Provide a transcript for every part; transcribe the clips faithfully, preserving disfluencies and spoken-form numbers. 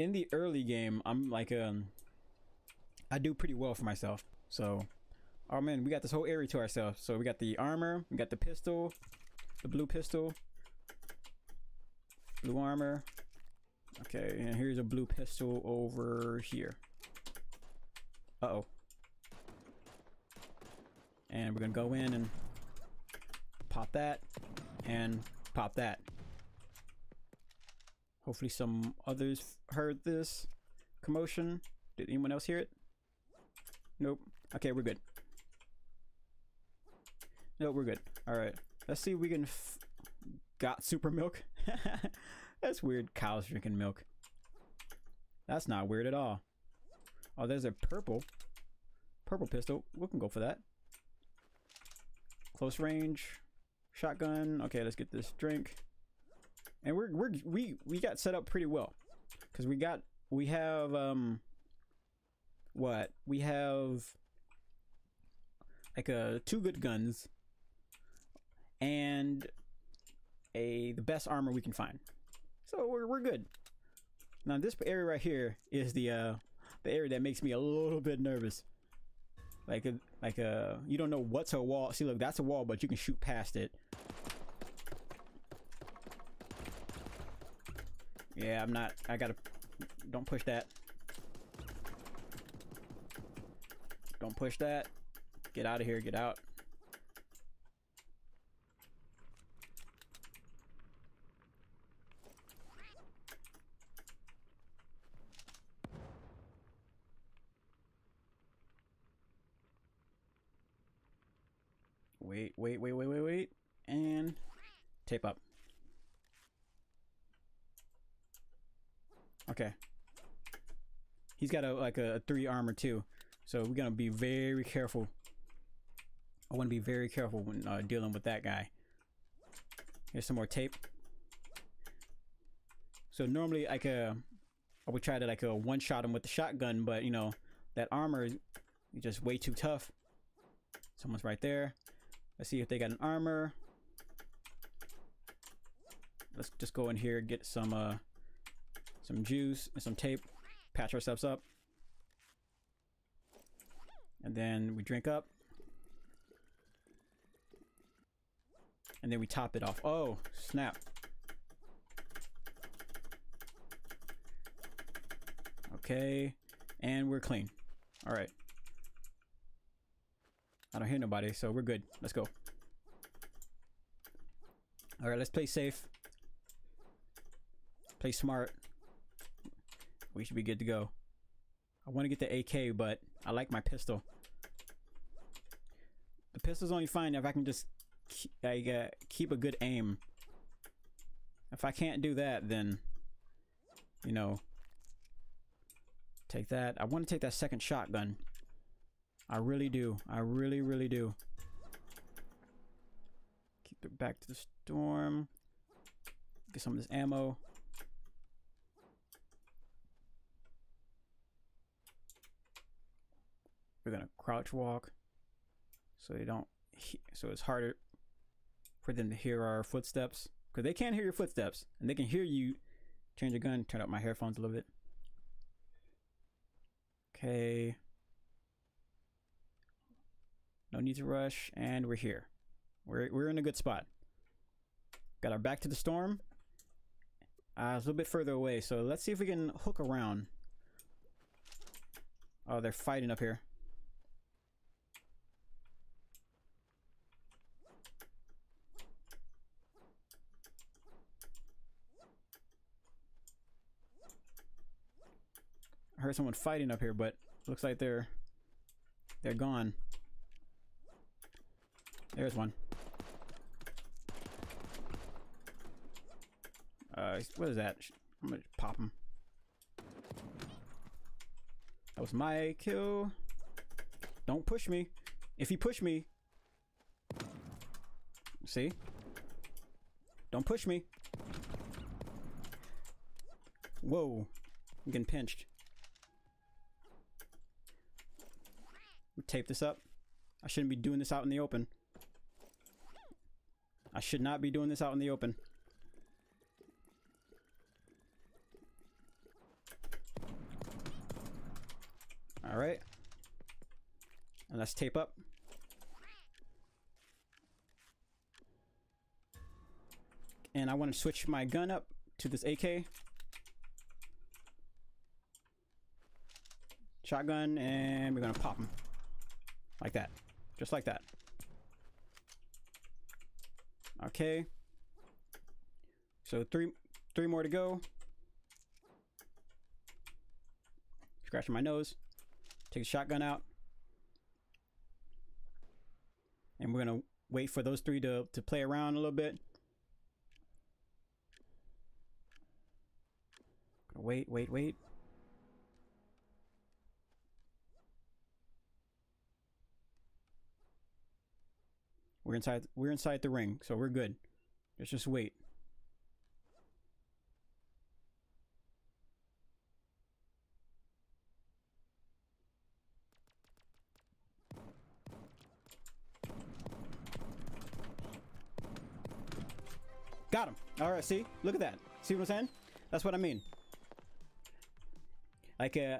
in the early game, I'm like, um, I do pretty well for myself. So, oh man, we got this whole area to ourselves. So we got the armor, we got the pistol, the blue pistol, blue armor. Okay, and here's a blue pistol over here. Uh-oh. And we're gonna go in and pop that and pop that. Hopefully some others heard this commotion. Did anyone else hear it? Nope. Okay, we're good. Nope, we're good. All right, let's see if we can f got super milk. That's weird, cows drinking milk. That's not weird at all. Oh, there's a purple purple pistol. We can go for that. Close range shotgun. Okay, let's get this drink. And we're, we're we we got set up pretty well, because we got we have um what we have like a two good guns and a the best armor we can find. So we're, we're good. Now this area right here is the uh the area that makes me a little bit nervous. Like a, like a, you don't know what's a wall. See, look, that's a wall, but you can shoot past it. Yeah, I'm not, I gotta, don't push that. Don't push that. Get out of here, get out. Wait, wait, wait, wait, wait, wait, and tape up. Okay. He's got a like a three armor too, so we're gonna be very careful. I want to be very careful when uh, dealing with that guy. Here's some more tape. So normally, like a, I would try to like a one shot him with the shotgun, but you know that armor is just way too tough. Someone's right there. Let's see if they got an armor. Let's just go in here, get some uh, some juice and some tape, patch ourselves up, and then we drink up, and then we top it off. Oh snap! Okay, and we're clean. All right. I don't hear nobody, so we're good. Let's go. All right, let's play safe. Play smart. We should be good to go. I want to get the A K, but I like my pistol. The pistol's only fine if I can just keep, I, uh, keep a good aim. If I can't do that, then, you know, take that. I want to take that second shotgun. I really do. I really, really do. Keep it back to the storm. Get some of this ammo. We're gonna crouch walk, so they don't. So it's harder for them to hear our footsteps, because they can't hear your footsteps, and they can hear you. Change your gun. Turn up my headphones a little bit. Okay. No need to rush, and we're here. We're, we're in a good spot. Got our back to the storm. Uh, it's a little bit further away, so let's see if we can hook around. Oh, they're fighting up here. I heard someone fighting up here, but looks like they're they're gone. There's one. Uh, what is that? I'm gonna pop him. That was my kill. Don't push me. If you push me, see? Don't push me. Whoa, I'm getting pinched. Tape this up. I shouldn't be doing this out in the open. I should not be doing this out in the open. All right. And let's tape up. And I want to switch my gun up to this A K. Shotgun, and we're going to pop him. Like that. Just like that. Okay. So three three more to go. Scratching my nose. Take a shotgun out. And we're going to wait for those three to, to play around a little bit. Wait, wait, wait. We're inside we're inside the ring, so we're good. Let's just wait. Got him. All right, see? Look at that. See what I'm saying? That's what I mean. Like, uh,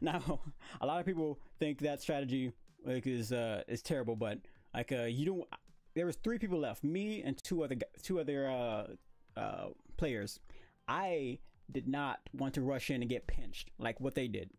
now, a lot of people think that strategy like is uh, is terrible, but like uh, you don't. There was three people left, me and two other two other uh, uh, players. I did not want to rush in and get pinched like what they did.